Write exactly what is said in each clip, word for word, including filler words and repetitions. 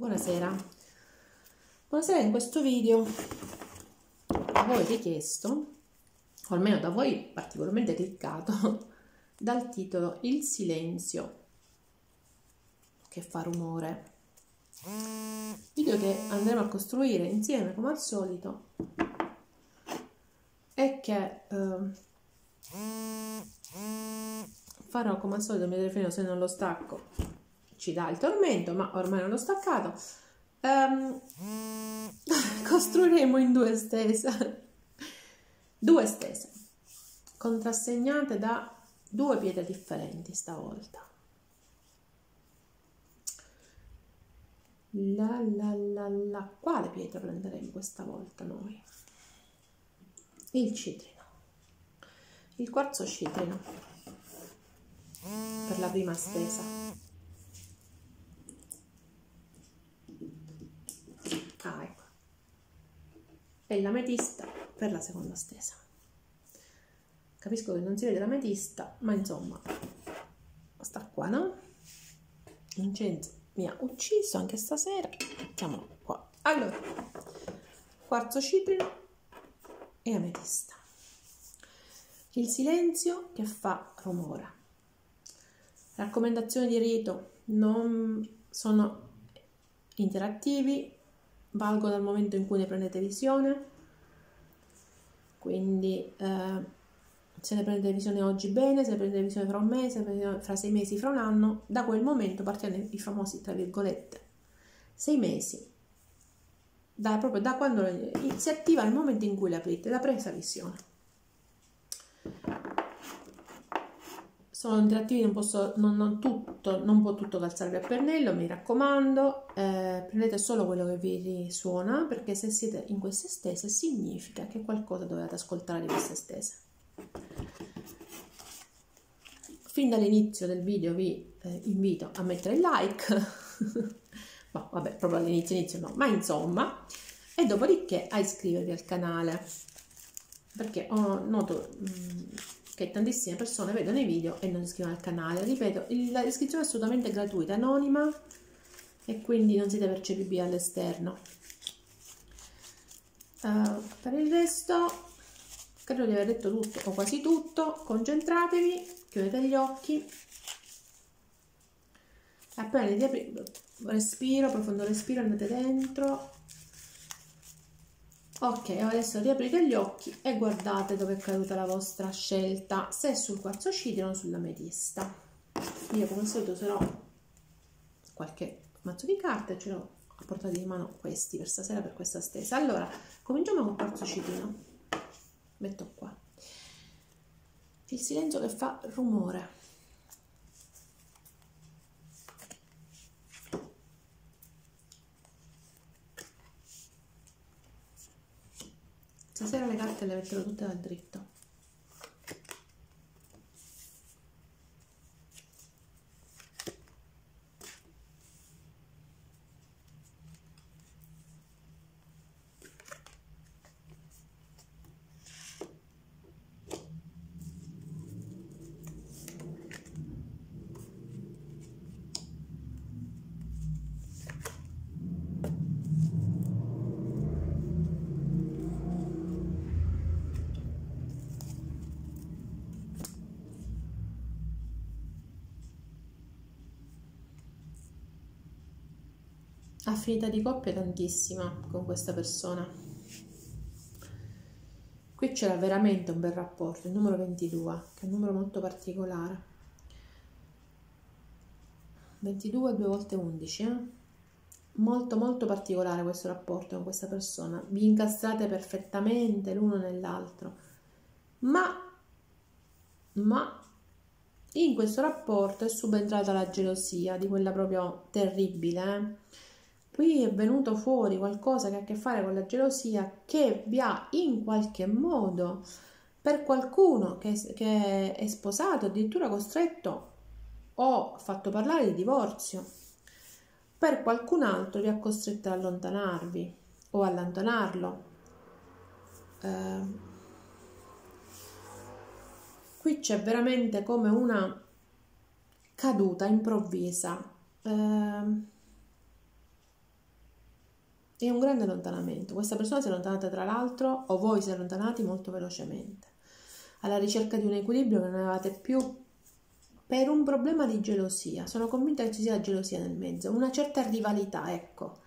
Buonasera, buonasera. In questo video voi avete chiesto, o almeno da voi particolarmente cliccato, dal titolo "Il silenzio che fa rumore", video che andremo a costruire insieme come al solito e che eh, farò come al solito. Mi telefono, se non lo stacco ci dà il tormento, ma ormai non l'ho staccato. Um, costruiremo in due stese, due stese contrassegnate da due pietre differenti stavolta. La, la, la, la. Quale pietra prenderemo questa volta noi? Il citrino, il quarzo citrino per la prima stesa. Ah, ecco. E l'ametista per la seconda stesa. Capisco che non si vede l'ametista, ma insomma sta qua, no? Vincenzo mi ha ucciso anche stasera. Mettiamolo qua. Allora, quarzo citrino e ametista. Il silenzio che fa rumore. Raccomandazioni di rito: non sono interattivi, valgono dal momento in cui ne prendete visione, quindi eh, se ne prendete visione oggi bene, se ne prendete visione fra un mese, fra sei mesi, fra un anno, da quel momento partiranno i famosi, tra virgolette, sei mesi, da, proprio da quando si attiva il momento in cui l'aprite, la presa visione. Sono interattivi, non posso, non, non, tutto, non può tutto calzare a pennello, mi raccomando. Eh, prendete solo quello che vi risuona, perché se siete in queste stese significa che qualcosa dovete ascoltare di queste stese. Fin dall'inizio del video vi eh, invito a mettere il like, ma vabbè, proprio all'inizio inizio no, ma insomma, e dopodiché a iscrivervi al canale, perché ho noto... Mh, che tantissime persone vedono i video e non si iscrivono al canale. Ripeto, la iscrizione è assolutamente gratuita, anonima, e quindi non siete percepibili all'esterno. Uh, per il resto credo di aver detto tutto o quasi tutto. Concentratevi, chiudete gli occhi, appena li riaprite, respiro, profondo respiro, andate dentro. Ok, adesso riaprite gli occhi e guardate dove è caduta la vostra scelta, se sul quarzo citrino o sull'ametista. Io come al solito userò qualche mazzo di carte, ce l'ho a portata di mano questi per stasera, per questa stesa. Allora, cominciamo con il quarzo citrino. Metto qua. Il silenzio che fa rumore. Stasera le carte le metterò tutte dal dritto. Affinità di coppia tantissima con questa persona. Qui c'era veramente un bel rapporto, il numero ventidue, che è un numero molto particolare. ventidue due volte undici, eh? Molto molto particolare questo rapporto con questa persona. Vi incastrate perfettamente l'uno nell'altro, ma ma in questo rapporto è subentrata la gelosia, di quella proprio terribile, eh? Qui è venuto fuori qualcosa che ha a che fare con la gelosia, che vi ha in qualche modo, per qualcuno che, che è sposato, addirittura costretto o fatto parlare di divorzio, per qualcun altro vi ha costretto ad allontanarvi o allontanarlo. Eh, qui c'è veramente come una caduta improvvisa. Eh, È un grande allontanamento. Questa persona si è allontanata, tra l'altro, o voi si allontanati molto velocemente, alla ricerca di un equilibrio che non avevate più, per un problema di gelosia. Sono convinta che ci sia gelosia nel mezzo, una certa rivalità, ecco.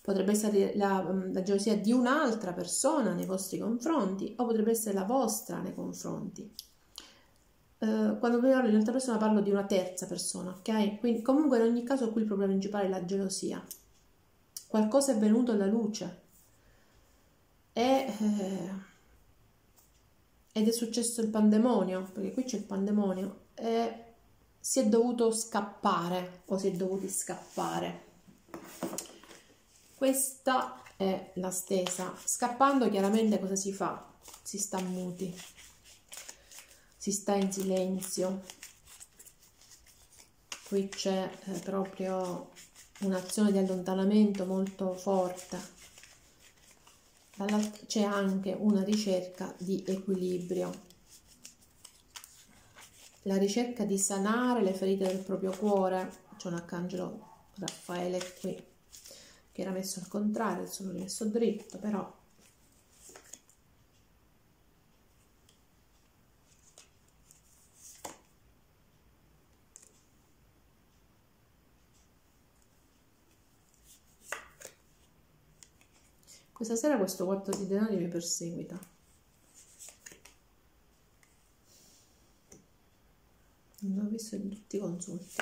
Potrebbe essere la, la gelosia di un'altra persona nei vostri confronti, o potrebbe essere la vostra nei confronti. Eh, quando parlo di un'altra persona parlo di una terza persona, ok? Quindi, comunque, in ogni caso qui il problema principale è la gelosia. Qualcosa è venuto alla luce e, eh, ed è successo il pandemonio, perché qui c'è il pandemonio, e si è dovuto scappare o si è dovuti scappare. Questa è la stesa. Scappando, chiaramente, cosa si fa? Si sta muti, si sta in silenzio. Qui c'è eh, proprio un'azione di allontanamento molto forte. C'è anche una ricerca di equilibrio, la ricerca di sanare le ferite del proprio cuore. C'è un arcangelo Raffaele qui, che era messo al contrario, adesso l'ho rimesso dritto, però questa sera questo quarto di denari mi perseguita. Non l'ho visto in tutti i consulti.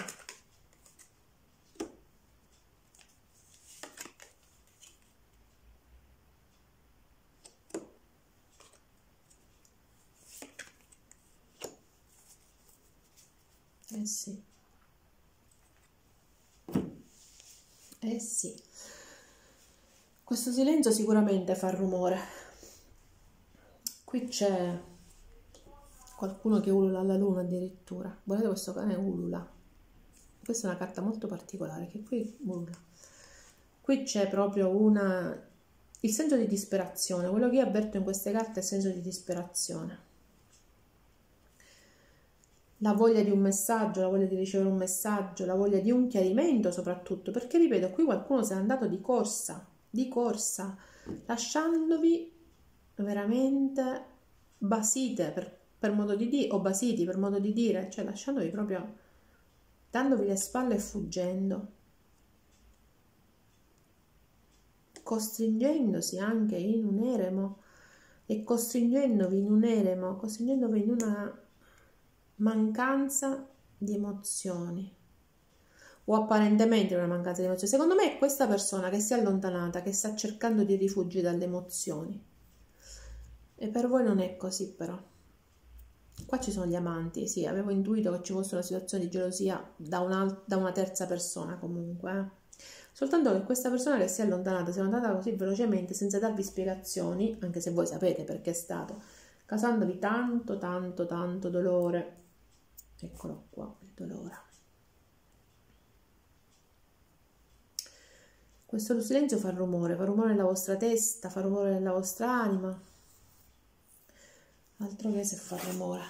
Eh sì. Eh sì. Questo silenzio sicuramente fa rumore. Qui c'è qualcuno che ulula alla luna addirittura. Guardate, questo cane ulula. Questa è una carta molto particolare, che qui ulula. Qui c'è proprio una... il senso di disperazione. Quello che io avverto in queste carte è il senso di disperazione. La voglia di un messaggio, la voglia di ricevere un messaggio, la voglia di un chiarimento soprattutto. Perché, ripeto, qui qualcuno si è andato di corsa. di corsa, lasciandovi veramente basite, per, per modo di dire, o basiti, per modo di dire, cioè lasciandovi proprio, dandovi le spalle e fuggendo, costringendosi anche in un eremo, e costringendovi in un eremo, costringendovi in una mancanza di emozioni, o apparentemente una mancanza di emozioni. Secondo me è questa persona che si è allontanata, che sta cercando di rifugi dalle emozioni. E per voi non è così, però. Qua ci sono gli amanti, sì, avevo intuito che ci fosse una situazione di gelosia da, un da una terza persona comunque. Eh. Soltanto che questa persona che si è allontanata, si è allontanata così velocemente, senza darvi spiegazioni, anche se voi sapete perché è stato, causandovi tanto, tanto, tanto dolore. Eccolo qua, il dolore. Questo silenzio fa rumore, fa rumore nella vostra testa, fa rumore nella vostra anima. Altro che se fa rumore.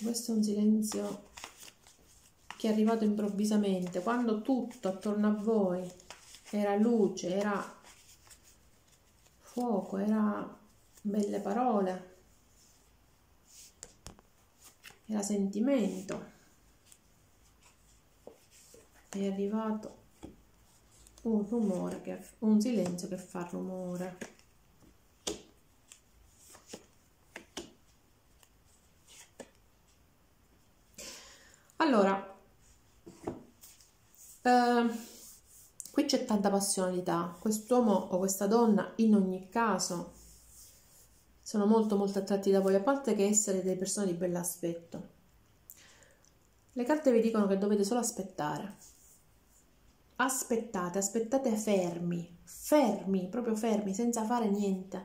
Questo è un silenzio che è arrivato improvvisamente, quando tutto attorno a voi era luce, era fuoco, era belle parole. Era sentimento. È arrivato un rumore, che, un silenzio che fa rumore. Allora, eh, qui c'è tanta passionalità. Quest'uomo o questa donna, in ogni caso, sono molto molto attratti da voi, a parte che essere delle persone di bell'aspetto. Le carte vi dicono che dovete solo aspettare. Aspettate, aspettate fermi, fermi, proprio fermi, senza fare niente,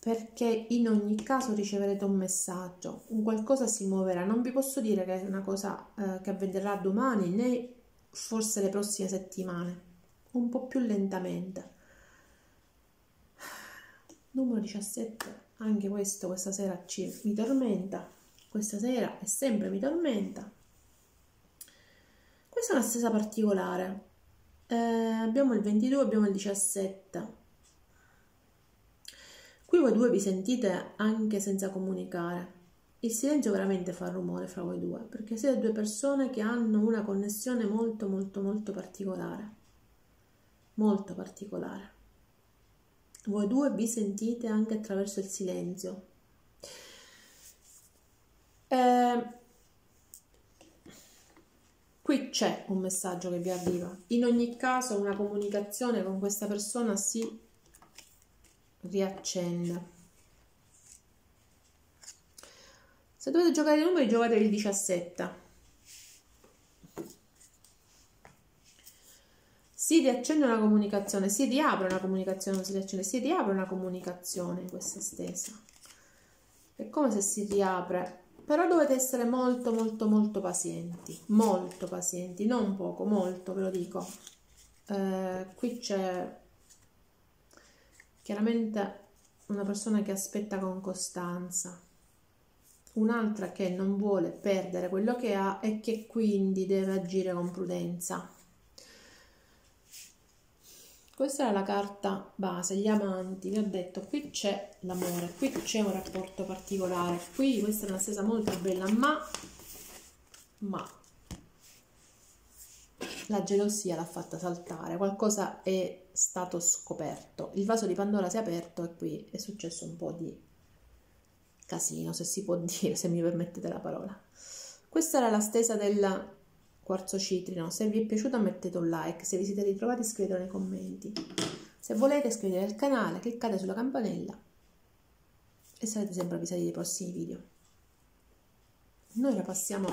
perché in ogni caso riceverete un messaggio, un qualcosa si muoverà. Non vi posso dire che è una cosa eh, che avverrà domani, né forse le prossime settimane, un po' più lentamente. Numero diciassette, anche questo questa sera ci, mi tormenta, questa sera e sempre mi tormenta. Questa è una stesa particolare. Eh, abbiamo il ventidue, abbiamo il diciassette. Qui voi due vi sentite anche senza comunicare. Il silenzio veramente fa rumore fra voi due, perché siete due persone che hanno una connessione molto molto molto particolare. Molto particolare. Voi due vi sentite anche attraverso il silenzio. Eh, qui c'è un messaggio che vi arriva. In ogni caso una comunicazione con questa persona si riaccende. Se dovete giocare i numeri, giocate il diciassette. Si riaccende una comunicazione, si riapre una comunicazione, si riaccende, si riapre una comunicazione in questa stesa. È come se si riapre, però dovete essere molto molto molto pazienti, molto pazienti, non poco, molto ve lo dico. Eh, qui c'è chiaramente una persona che aspetta con costanza. Un'altra che non vuole perdere quello che ha e che quindi deve agire con prudenza. Questa è la carta base, gli amanti. Vi ho detto, qui c'è l'amore, qui c'è un rapporto particolare. Qui questa è una stesa molto bella, ma, ma la gelosia l'ha fatta saltare. Qualcosa è stato scoperto. Il vaso di Pandora si è aperto e qui è successo un po' di casino, se si può dire, se mi permettete la parola. Questa era la stesa del quarzo citrino. Se vi è piaciuta mettete un like, se vi siete ritrovati scrivetelo nei commenti, se volete iscrivetevi al canale, cliccate sulla campanella e sarete sempre avvisati dei prossimi video. Noi ora passiamo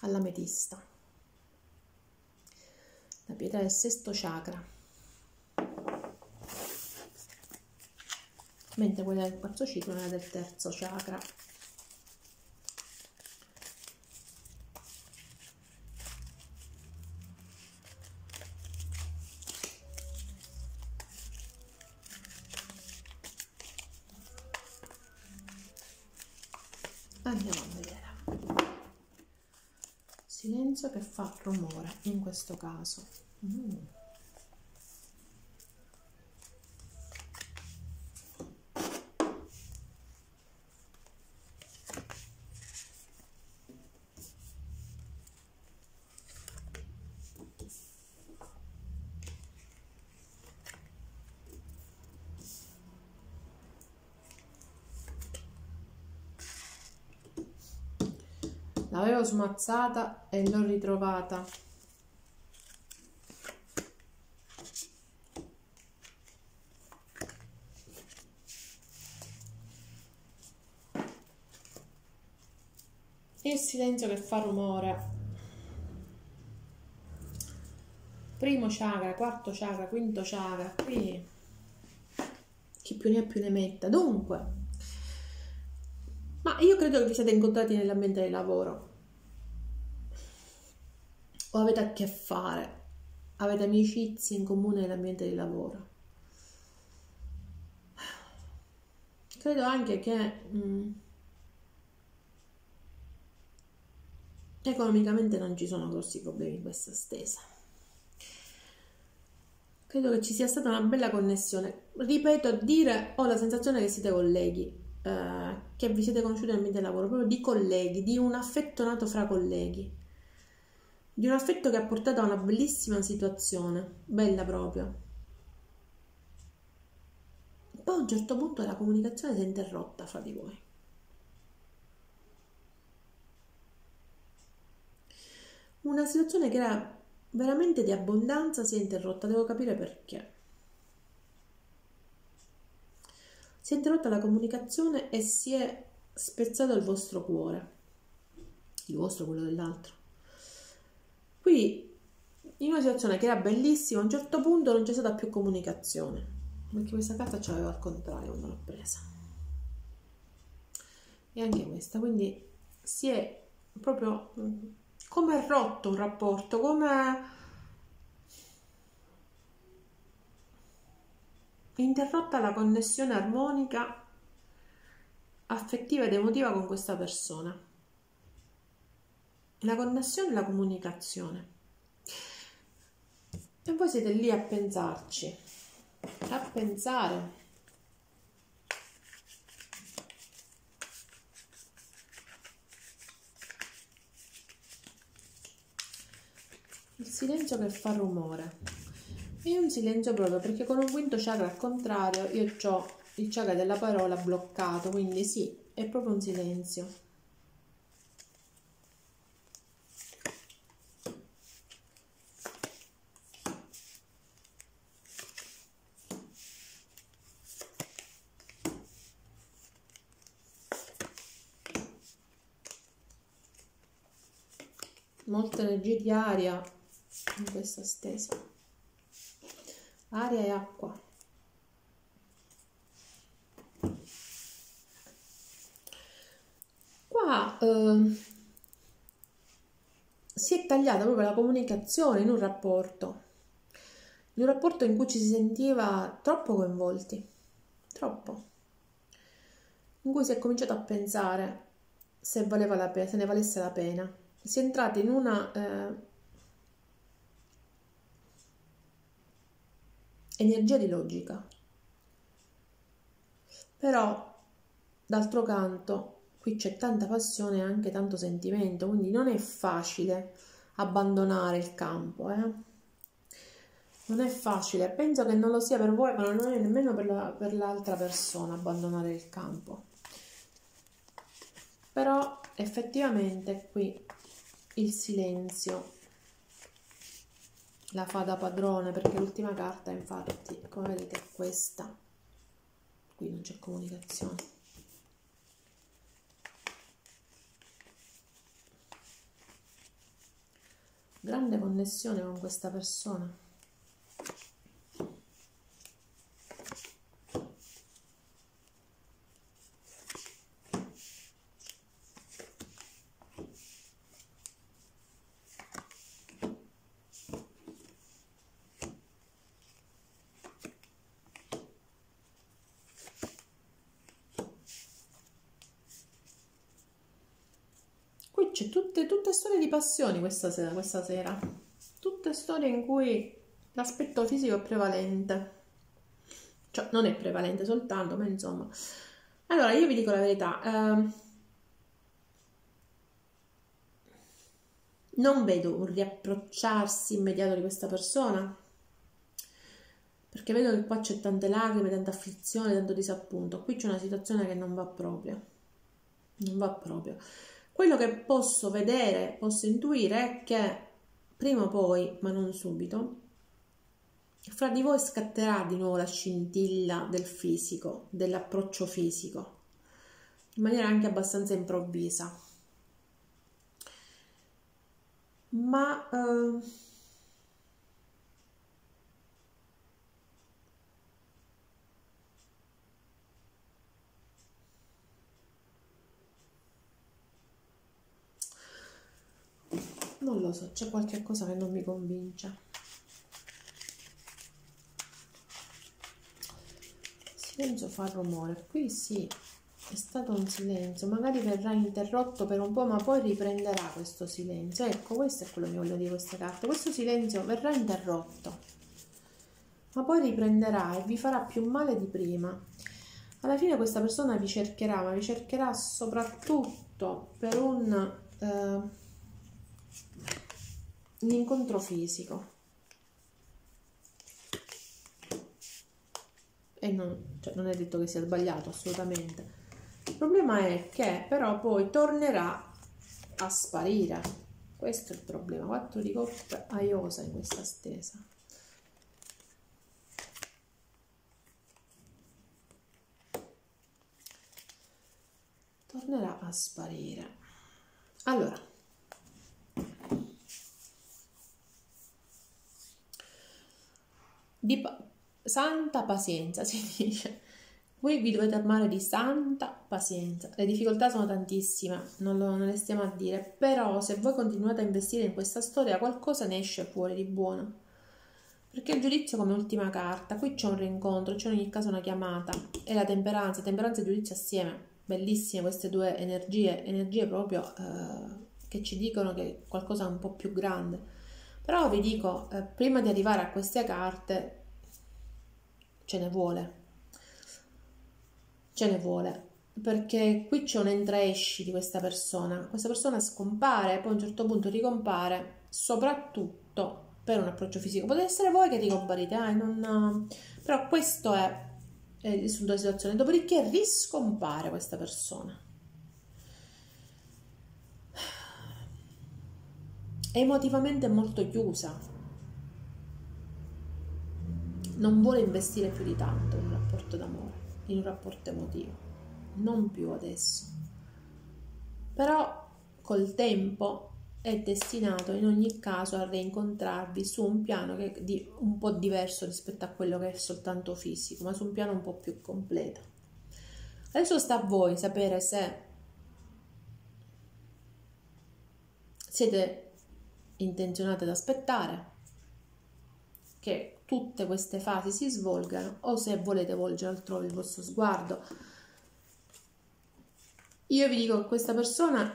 all'ametista, la pietra del sesto chakra, mentre quella del quarzo citrino è del terzo chakra. Andiamo a vedere. Silenzio che fa rumore in questo caso. Mm. L'avevo smazzata e l'ho ritrovata. Il silenzio che fa rumore. Primo chakra, quarto chakra, quinto chakra. Qui chi più ne ha più ne metta. Dunque, ma io credo che vi siete incontrati nell'ambiente del lavoro. O avete a che fare, avete amicizie in comune nell'ambiente del lavoro. Credo anche che mh, economicamente non ci sono grossi problemi in questa stesa. Credo che ci sia stata una bella connessione. Ripeto, dire ho la sensazione che siete colleghi, eh, che vi siete conosciuti nell'ambiente del lavoro, proprio di colleghi, di un affetto nato fra colleghi, di un affetto che ha portato a una bellissima situazione, bella proprio. Poi a un certo punto la comunicazione si è interrotta fra di voi. Una situazione che era veramente di abbondanza si è interrotta, devo capire perché. Si è interrotta la comunicazione e si è spezzato il vostro cuore, il vostro, quello dell'altro. Qui, in una situazione che era bellissima, a un certo punto non c'è stata più comunicazione, perché questa carta ce l'avevo al contrario quando l'ho presa. E anche questa, quindi si è proprio come rotto un rapporto, come interrotta la connessione armonica, affettiva ed emotiva con questa persona. la connessione e la comunicazione. E voi siete lì a pensarci, a pensare. Il silenzio che fa rumore è un silenzio proprio perché con un quinto chakra al contrario io ho il chakra della parola bloccato, quindi sì, è proprio un silenzio. Molta energia di aria in questa stesa, aria e acqua. Qua eh, si è tagliata proprio la comunicazione in un rapporto, in un rapporto in cui ci si sentiva troppo coinvolti, troppo, in cui si è cominciato a pensare se valeva la pena, se ne valesse la pena. Si è entrati in una eh, energia di logica, però d'altro canto qui c'è tanta passione e anche tanto sentimento, quindi non è facile abbandonare il campo, eh? Non è facile, penso che non lo sia per voi, ma non è nemmeno per la, per l'altra persona abbandonare il campo, però effettivamente qui il silenzio la fa da padrone, perché l'ultima carta infatti, come vedete, è questa. Qui non c'è comunicazione. Grande connessione con questa persona. C'è tutte, tutte storie di passioni questa sera, questa sera, tutte storie in cui l'aspetto fisico è prevalente, cioè non è prevalente soltanto, ma insomma. Allora io vi dico la verità, eh, non vedo un riapprocciarsi immediato di questa persona, perché vedo che qua c'è tante lacrime, tanta afflizione, tanto disappunto, qui c'è una situazione che non va proprio, non va proprio. Quello che posso vedere, posso intuire è che prima o poi, ma non subito, fra di voi scatterà di nuovo la scintilla del fisico, dell'approccio fisico, in maniera anche abbastanza improvvisa. Ma eh, non lo so, c'è qualche cosa che non mi convince. Silenzio fa rumore, qui sì, è stato un silenzio, magari verrà interrotto per un po', ma poi riprenderà questo silenzio. Ecco, questo è quello che voglio dire, queste carte. Questo silenzio verrà interrotto, ma poi riprenderà e vi farà più male di prima. Alla fine questa persona vi cercherà, ma vi cercherà soprattutto per un... Eh, l'incontro fisico, e non, cioè, non è detto che sia sbagliato assolutamente. Il problema è che però poi tornerà a sparire, questo è il problema. Quattro di coppe aiosa in questa stesa. Tornerà a sparire. Allora, di pa santa pazienza si dice, voi vi dovete armare di santa pazienza. Le difficoltà sono tantissime, non, lo, non le stiamo a dire, però se voi continuate a investire in questa storia qualcosa ne esce fuori di buono, perché il giudizio come ultima carta, qui c'è un rincontro, c'è in ogni caso una chiamata, e la temperanza, temperanza e giudizio assieme, bellissime queste due energie, energie proprio eh, che che ci dicono che qualcosa è un po' più grande, però vi dico, eh, prima di arrivare a queste carte ce ne vuole, ce ne vuole, perché qui c'è un entra-esci di questa persona, questa persona scompare, poi a un certo punto ricompare, soprattutto per un approccio fisico. Potete essere voi che ricomparite, eh, non... però questo è eh, su due situazioni, dopodiché riscompare questa persona. È emotivamente molto chiusa, non vuole investire più di tanto in un rapporto d'amore, in un rapporto emotivo, non più adesso, però col tempo è destinato in ogni caso a reincontrarvi su un piano che è un po' diverso rispetto a quello che è soltanto fisico, ma su un piano un po' più completo. Adesso sta a voi sapere se siete intenzionate ad aspettare che tutte queste fasi si svolgano o se volete volgere altrove il vostro sguardo. Io vi dico che questa persona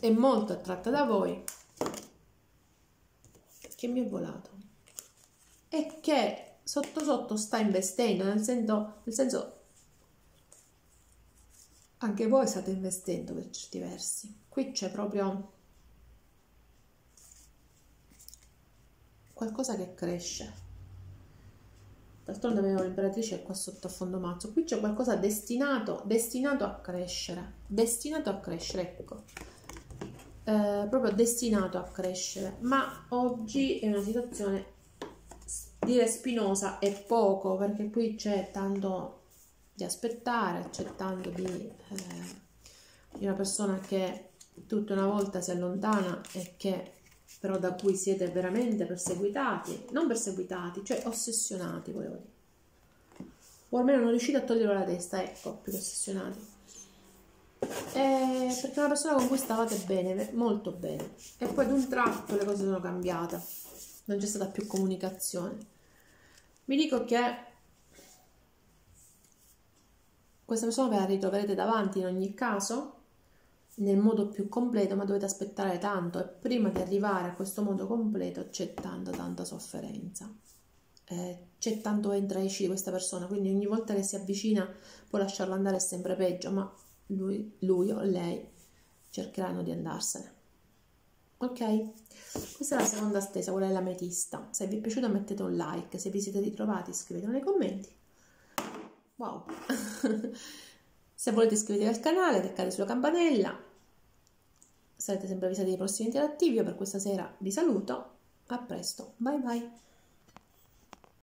è molto attratta da voi, che mi è volato, e che sotto sotto sta investendo, nel senso, nel senso anche voi state investendo per certi versi. Qui c'è proprio qualcosa che cresce. D'altronde abbiamo l'imperatrice qua sotto a fondo mazzo. Qui c'è qualcosa destinato, destinato a crescere, destinato a crescere, ecco, eh, proprio destinato a crescere. Ma oggi è una situazione, dire spinosa è poco, perché qui c'è tanto di aspettare, c'è tanto di, eh, di una persona che tutta una volta si allontana e che però da cui siete veramente perseguitati, non perseguitati, cioè ossessionati, volevo dire, o almeno non riuscite a toglierlo dalla testa, ecco, più ossessionati, e perché è una persona con cui stavate bene, molto bene, e poi ad un tratto le cose sono cambiate, non c'è stata più comunicazione. Vi dico che questa persona ve la ritroverete davanti in ogni caso, nel modo più completo, ma dovete aspettare tanto, e prima di arrivare a questo modo completo c'è tanta tanta sofferenza, eh, c'è tanto entra e esci di questa persona, quindi ogni volta che si avvicina può lasciarla andare, è sempre peggio, ma lui, lui o lei cercheranno di andarsene. Ok, questa è la seconda stesa, quella è l'ametista. Se vi è piaciuta mettete un like, se vi siete ritrovati scrivetelo nei commenti. Wow. Se volete iscrivervi al canale, cliccate sulla campanella, sarete sempre avvisati dei prossimi interattivi. Io per questa sera vi saluto, a presto, bye bye!